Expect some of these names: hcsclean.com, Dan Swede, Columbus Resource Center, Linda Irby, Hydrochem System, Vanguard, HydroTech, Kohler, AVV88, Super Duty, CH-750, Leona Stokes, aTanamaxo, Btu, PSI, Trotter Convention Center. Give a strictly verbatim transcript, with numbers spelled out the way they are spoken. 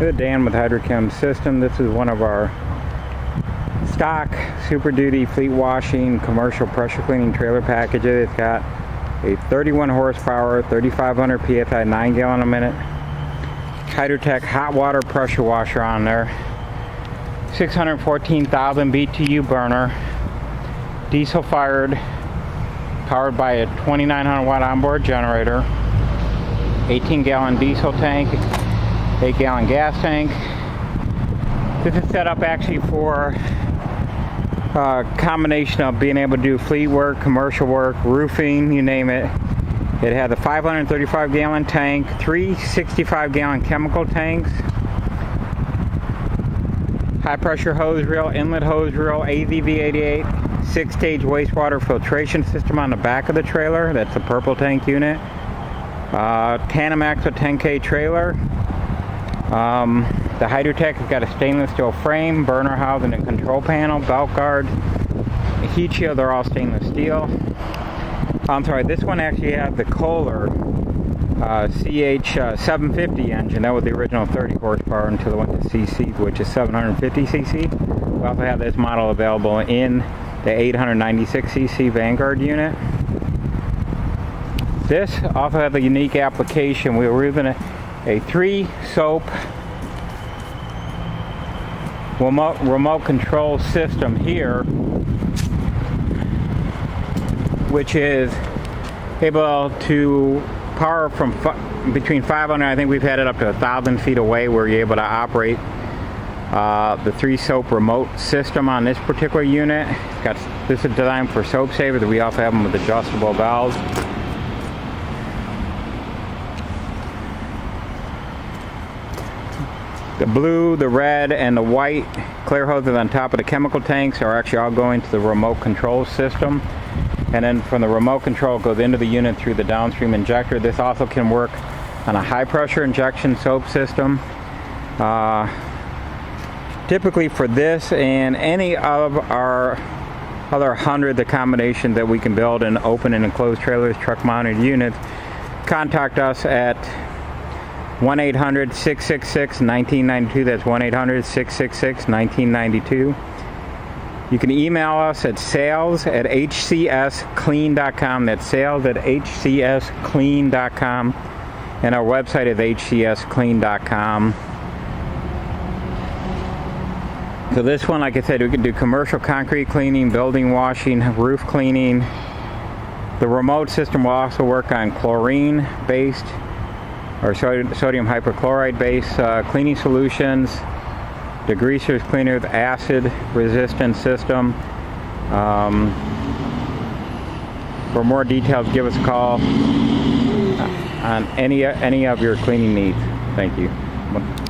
Dan with Hydrochem System. This is one of our stock Super Duty fleet washing commercial pressure cleaning trailer packages. It's got a thirty-one horsepower, thirty-five hundred P S I, nine gallon a minute HydroTech hot water pressure washer on there, six hundred fourteen thousand B T U burner, diesel fired, powered by a twenty-nine hundred watt onboard generator, eighteen gallon diesel tank, eight gallon gas tank. This is set up actually for a combination of being able to do fleet work, commercial work, roofing, you name it. It had a five hundred thirty-five gallon tank, three sixty-five gallon chemical tanks, high pressure hose reel, inlet hose reel, A V V eighty-eight, six stage wastewater filtration system on the back of the trailer. That's the purple tank unit. Uh, ATanamaxo ten K trailer. Um, the HydroTech has got a stainless steel frame, burner housing and control panel, belt guard, heat shield. They're all stainless steel. I'm sorry, this one actually had the Kohler uh, C H seven fifty engine. That was the original thirty horsepower until it went to C C, which is seven hundred fifty C C. We also have this model available in the eight hundred ninety-six C C Vanguard unit. This also has a unique application. We were using a, a three soap remote, remote control system here, which is able to power from between five hundred, I think we've had it up to a thousand feet away, where you're able to operate uh, the three soap remote system on this particular unit. It's got, this is designed for soap savers. We also have them with adjustable valves. The blue, the red, and the white clear hoses on top of the chemical tanks are actually all going to the remote control system. And then from the remote control, it goes into the unit through the downstream injector. This also can work on a high pressure injection soap system. Uh, typically for this and any of our other hundred accommodations that we can build in open and enclosed trailers, truck mounted units, contact us at one eight hundred, six six six, one nine nine two. That's one eight hundred, six six six, one nine nine two. You can email us at sales at h c s clean dot com. That's sales at h c s clean dot com. And our website is h c s clean dot com. So this one, like I said, we can do commercial concrete cleaning, building washing, roof cleaning. The remote system will also work on chlorine-based or sodium hypochlorite-based uh, cleaning solutions. Degreasers, cleaners, acid resistant system. Um, for more details, give us a call on any any of your cleaning needs. Thank you.